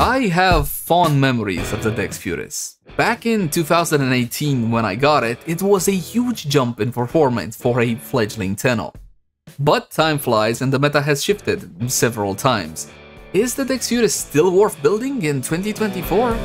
I have fond memories of the Dex Furis. Back in 2018 when I got it, it was a huge jump in performance for a fledgling Tenno. But time flies and the meta has shifted several times. Is the Dex Furis still worth building in 2024?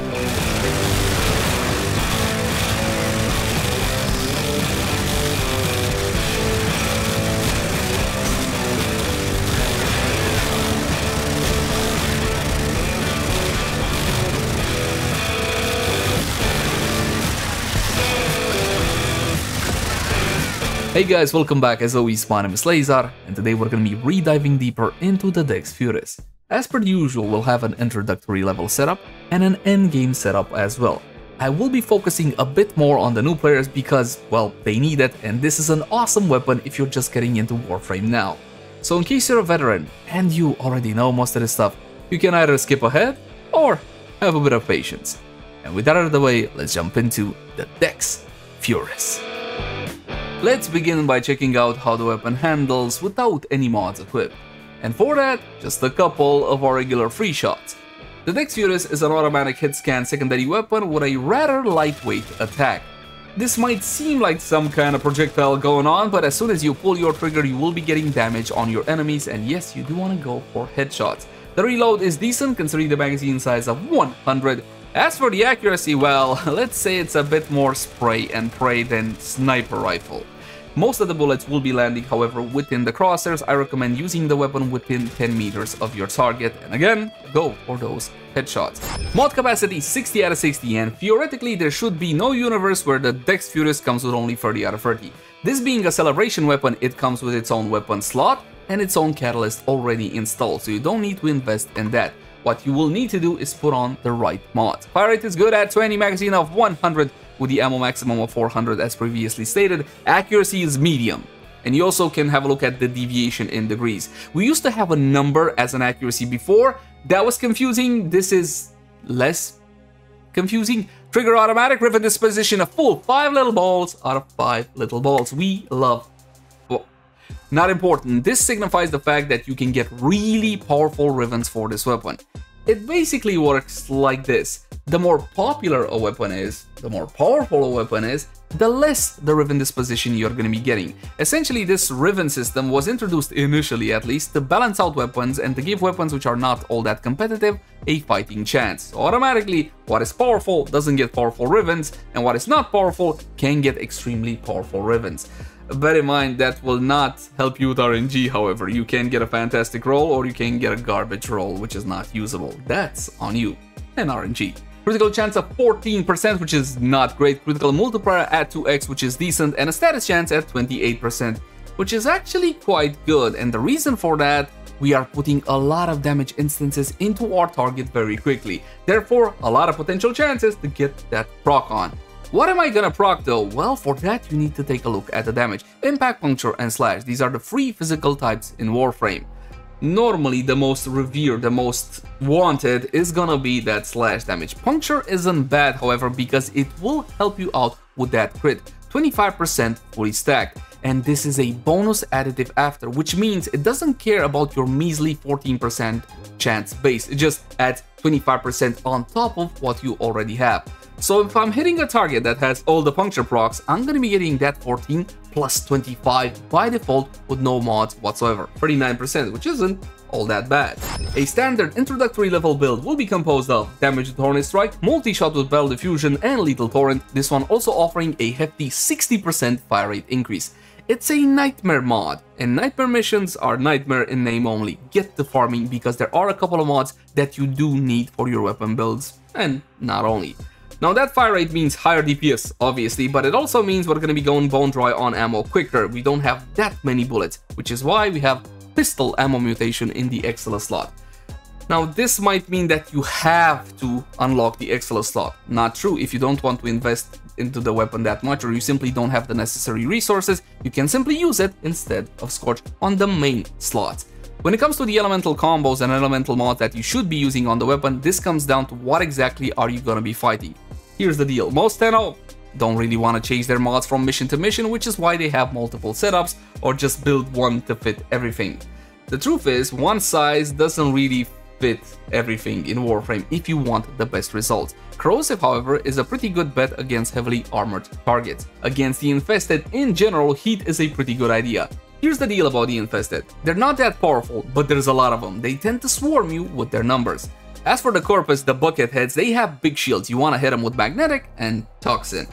Hey guys, welcome back. As always, my name is Lazar, and today we're gonna be re-diving deeper into the Dex Furis. As per usual, we'll have an introductory level setup and an endgame setup as well. I will be focusing a bit more on the new players because, well, they need it, and this is an awesome weapon if you're just getting into Warframe now. So in case you're a veteran and you already know most of this stuff, you can either skip ahead or have a bit of patience. And with that out of the way, let's jump into the Dex Furis. Let's begin by checking out how the weapon handles without any mods equipped, and for that, just a couple of our regular free shots. The Dex Furis is an automatic hit scan secondary weapon with a rather lightweight attack. This might seem like some kind of projectile going on, but as soon as you pull your trigger you will be getting damage on your enemies, and yes, you do want to go for headshots. The reload is decent considering the magazine size of 100. As for the accuracy, well, let's say it's a bit more spray and pray than sniper rifle. Most of the bullets will be landing, however, within the crosshairs. I recommend using the weapon within 10 meters of your target, and again, go for those headshots. Mod capacity 60 out of 60, and theoretically there should be no universe where the Dex Furis comes with only 30 out of 30. This being a celebration weapon, it comes with its own weapon slot and its own catalyst already installed, so you don't need to invest in that. What you will need to do is put on the right mod. Fire rate is good at 20, magazine of 100 with the ammo maximum of 400 as previously stated. Accuracy is medium, and you also can have a look at the deviation in degrees. We used to have a number as an accuracy before. That was confusing. This is less confusing. Trigger automatic, Riven disposition, a full 5 little balls out of 5 little balls. We love Not important, this signifies the fact that you can get really powerful Rivens for this weapon. It basically works like this. The more popular a weapon is, the more powerful a weapon is, the less the Riven disposition you're going to be getting. Essentially, this Riven system was introduced initially, at least, to balance out weapons and to give weapons which are not all that competitive a fighting chance. So automatically, what is powerful doesn't get powerful Rivens, and what is not powerful can get extremely powerful Rivens. Bear in mind that will not help you with RNG, however. You can get a fantastic roll or you can get a garbage roll, which is not usable. That's on you and RNG. Critical chance of 14%, which is not great. Critical multiplier at 2x, which is decent. And a status chance at 28%, which is actually quite good. And the reason for that, we are putting a lot of damage instances into our target very quickly. Therefore, a lot of potential chances to get that proc on. What am I gonna proc though? Well, for that you need to take a look at the damage. Impact, puncture, and slash. These are the three physical types in Warframe. Normally the most revered, the most wanted is gonna be that slash damage. Puncture isn't bad, however, because it will help you out with that crit. 25% fully stacked. And this is a bonus additive after, which means it doesn't care about your measly 14% chance base. It just adds 25% on top of what you already have. So if I'm hitting a target that has all the puncture procs, I'm going to be getting that 14 plus 25 by default with no mods whatsoever. 39%, which isn't all that bad. A standard introductory level build will be composed of damage with Hornet Strike, multi-shot with Battle Diffusion, and Lethal Torrent, this one also offering a hefty 60% fire rate increase. It's a nightmare mod, and nightmare missions are nightmare in name only. Get to farming because there are a couple of mods that you do need for your weapon builds, and not only. Now that fire rate means higher DPS, obviously, but it also means we're going to be going bone dry on ammo quicker. We don't have that many bullets, which is why we have Pistol Ammo Mutation in the Eximus slot. Now this might mean that you have to unlock the Eximus slot. Not true. If you don't want to invest into the weapon that much, or you simply don't have the necessary resources, you can simply use it instead of Scorch on the main slots. When it comes to the elemental combos and elemental mods that you should be using on the weapon, this comes down to what exactly are you going to be fighting. Here's the deal, most Tenno don't really want to change their mods from mission to mission, which is why they have multiple setups or just build one to fit everything. The truth is, one size doesn't really with everything in Warframe if you want the best results. Corrosive, however, is a pretty good bet against heavily armored targets. Against the Infested, in general, heat is a pretty good idea. Here's the deal about the Infested. They're not that powerful, but there's a lot of them. They tend to swarm you with their numbers. As for the Corpus, the bucket heads, they have big shields. You want to hit them with Magnetic and Toxin.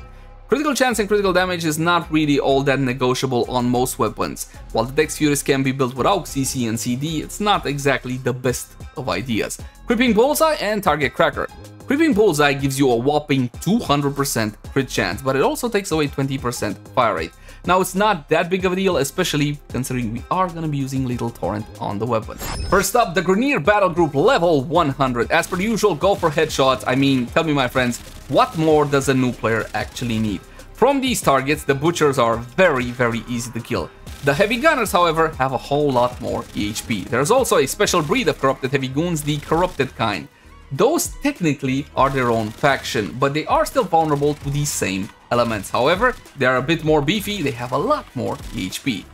Critical chance and critical damage is not really all that negotiable on most weapons. While the Dex Furis can be built without CC and CD, it's not exactly the best of ideas. Creeping Bullseye and Target Cracker. Creeping Bullseye gives you a whopping 200% crit chance, but it also takes away 20% fire rate. Now, it's not that big of a deal, especially considering we are going to be using Lethal Torrent on the weapon. First up, the Grineer Battle Group level 100. As per usual, go for headshots. I mean, tell me, my friends, what more does a new player actually need? From these targets, the Butchers are very easy to kill. The Heavy Gunners, however, have a whole lot more EHP. There's also a special breed of Corrupted Heavy Goons, the Corrupted kind. Those technically are their own faction, but they are still vulnerable to these same elements. However, they are a bit more beefy, they have a lot more HP.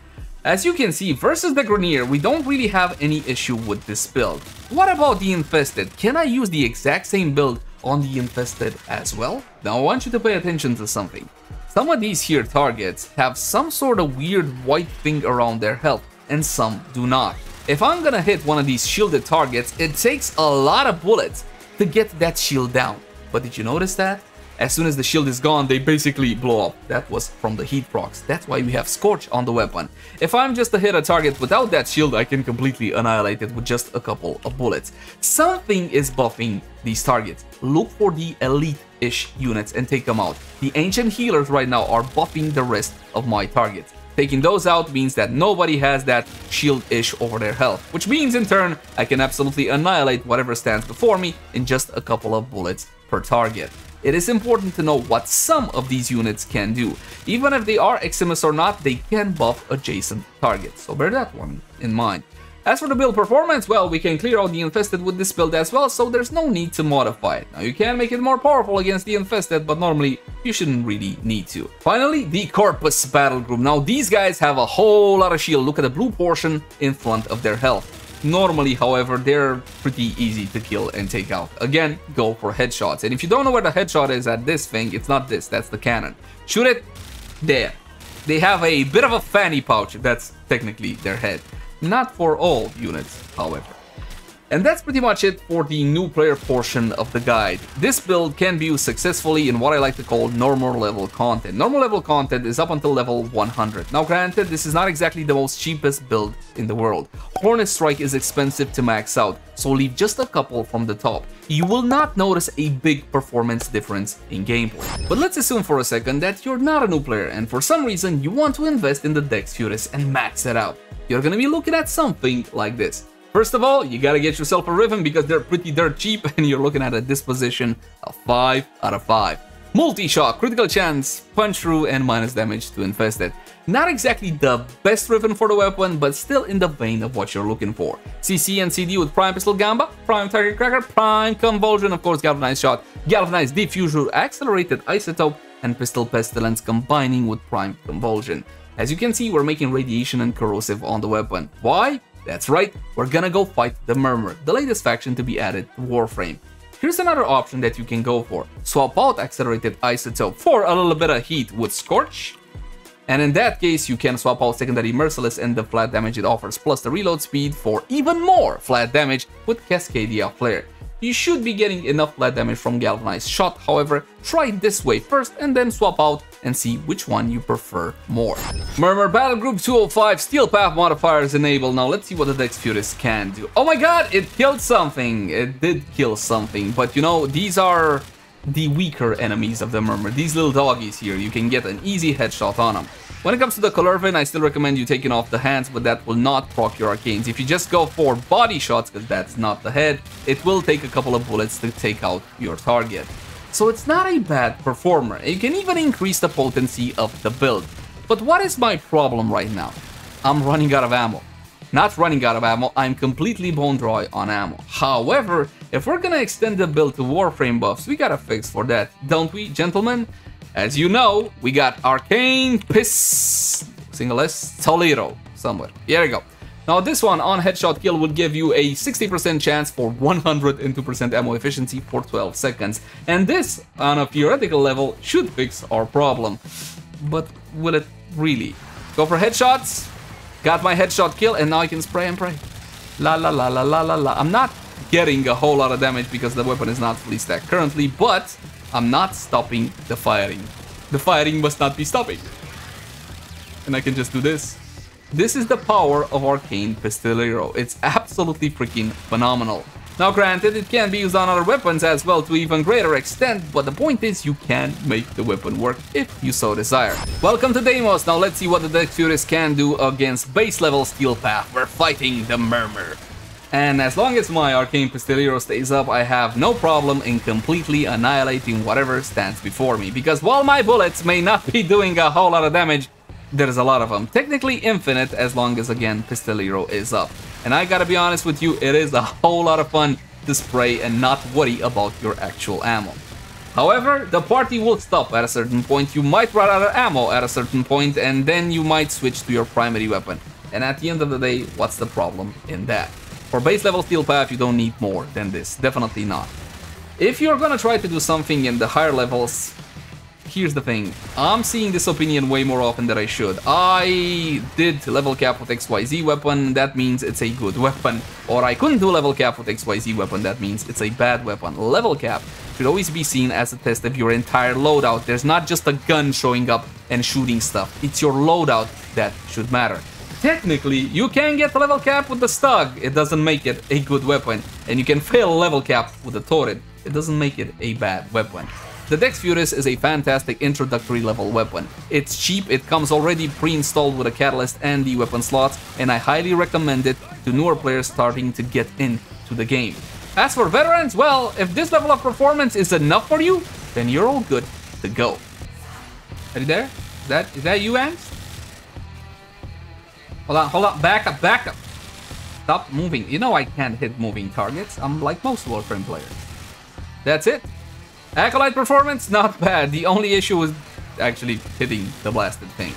As you can see, versus the Grineer, we don't really have any issue with this build. What about the Infested? Can I use the exact same build on the Infested as well? Now I want you to pay attention to something. Some of these here targets have some sort of weird white thing around their health, and some do not. If I'm gonna hit one of these shielded targets, it takes a lot of bullets to get that shield down. But did you notice that? As soon as the shield is gone, they basically blow up. That was from the heat procs. That's why we have Scorch on the weapon. If I'm just to hit a target without that shield, I can completely annihilate it with just a couple of bullets. Something is buffing these targets. Look for the elite-ish units and take them out. The Ancient Healers right now are buffing the rest of my targets. Taking those out means that nobody has that shield-ish over their health, which means in turn I can absolutely annihilate whatever stands before me in just a couple of bullets per target. It is important to know what some of these units can do. Even if they are Eximus or not, they can buff adjacent targets, so bear that one in mind. As for the build performance, well, we can clear out the Infested with this build as well, so there's no need to modify it. Now, you can make it more powerful against the Infested, but normally you shouldn't really need to. Finally, the Corpus Battle Group. Now, these guys have a whole lot of shield. Look at the blue portion in front of their health. Normally, however, they're pretty easy to kill and take out. Again, go for headshots. And if you don't know where the headshot is at this thing, it's not this, that's the cannon. Shoot it there. They have a bit of a fanny pouch. That's technically their head. Not for all units, however. And that's pretty much it for the new player portion of the guide. This build can be used successfully in what I like to call normal level content. Normal level content is up until level 100. Now granted, this is not exactly the most cheapest build in the world. Hornet Strike is expensive to max out, so leave just a couple from the top. You will not notice a big performance difference in gameplay. But let's assume for a second that you're not a new player and for some reason you want to invest in the Dex Furis and max it out. You're gonna be looking at something like this. First of all, you gotta get yourself a Riven because they're pretty dirt cheap and you're looking at a disposition of 5 out of 5. Multi-shot, critical chance, punch through, and minus damage to Infested. Not exactly the best Riven for the weapon, but still in the vein of what you're looking for. CC and CD with Prime Pistol Gamba, Prime Target Cracker, Prime Convulsion, of course Galvanized Shot, Galvanized Diffusure, Accelerated Isotope, and Pistol Pestilence combining with Prime Convulsion. As you can see, we're making radiation and corrosive on the weapon. Why? That's right, we're gonna go fight the Murmur, the latest faction to be added to Warframe. Here's another option that you can go for. Swap out Accelerated Isotope for a little bit of heat with Scorch. And in that case, you can swap out Secondary Merciless and the flat damage it offers, plus the reload speed for even more flat damage with Cascadia Flare. You should be getting enough flat damage from Galvanized Shot, however, try this way first and then swap out and see which one you prefer more. Murmur Battle Group 205, Steel Path modifiers enabled. Now let's see what the Dex Furis can do. Oh my god, it killed something. It did kill something, but you know, these are the weaker enemies of the Murmur. These little doggies here, you can get an easy headshot on them. When it comes to the Colorfin, I still recommend you taking off the hands, but that will not proc your arcanes. If you just go for body shots, because that's not the head, it will take a couple of bullets to take out your target. So it's not a bad performer. You can even increase the potency of the build. But what is my problem right now? I'm running out of ammo. Not running out of ammo, I'm completely bone dry on ammo. However, if we're gonna extend the build to Warframe buffs, we gotta fix for that, don't we, gentlemen? As you know, we got Arcane Pistoleer somewhere. Here we go. Now this one on headshot kill would give you a 60% chance for 102% ammo efficiency for 12 seconds. And this, on a theoretical level, should fix our problem. But will it really? Go for headshots. Got my headshot kill and now I can spray and pray. La la la la la la la. I'm not getting a whole lot of damage because the weapon is not fully stacked currently, but I'm not stopping the firing. The firing must not be stopping. And I can just do this. This is the power of Arcane Pistoleer. It's absolutely freaking phenomenal. Now granted, it can be used on other weapons as well to even greater extent, but the point is you can make the weapon work if you so desire. Welcome to Deimos. Now let's see what the Dex Furis can do against base level Steel Path. We're fighting the Murmur. And as long as my Arcane Pistoleer stays up, I have no problem in completely annihilating whatever stands before me. Because while my bullets may not be doing a whole lot of damage, there's a lot of them, technically infinite as long as, again, Pistolero is up. And I gotta be honest with you, it is a whole lot of fun to spray and not worry about your actual ammo. However, the party will stop at a certain point, you might run out of ammo at a certain point, and then you might switch to your primary weapon. And at the end of the day, what's the problem in that? For base level Steel Path, you don't need more than this, definitely not. If you're gonna try to do something in the higher levels, here's the thing, I'm seeing this opinion way more often than I should. I did level cap with XYZ weapon, that means it's a good weapon. Or I couldn't do level cap with XYZ weapon, that means it's a bad weapon. Level cap should always be seen as a test of your entire loadout. There's not just a gun showing up and shooting stuff. It's your loadout that should matter. Technically, you can get level cap with the Stug. It doesn't make it a good weapon. And you can fail level cap with the Torrid. It doesn't make it a bad weapon. The Dex Furis is a fantastic introductory level weapon. It's cheap, it comes already pre-installed with a catalyst and the weapon slots, and I highly recommend it to newer players starting to get into the game. As for veterans, well, if this level of performance is enough for you, then you're all good to go. Are you there? Is that you, Ants? Hold on, back up. Stop moving. You know I can't hit moving targets, I'm like most Warframe players. That's it. Acolyte performance, not bad. The only issue was actually hitting the blasted thing.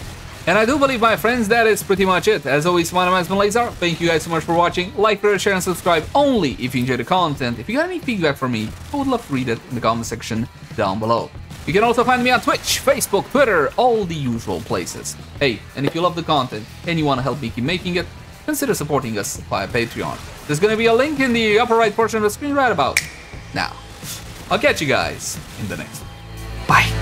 And I do believe, my friends, that is pretty much it. As always, my name has been Lazar. Thank you guys so much for watching. Like, share, and subscribe only if you enjoy the content. If you got any feedback from me, I would love to read it in the comment section down below. You can also find me on Twitch, Facebook, Twitter, all the usual places. Hey, and if you love the content and you want to help me keep making it, consider supporting us via Patreon. There's going to be a link in the upper right portion of the screen right about now. I'll catch you guys in the next one. Bye.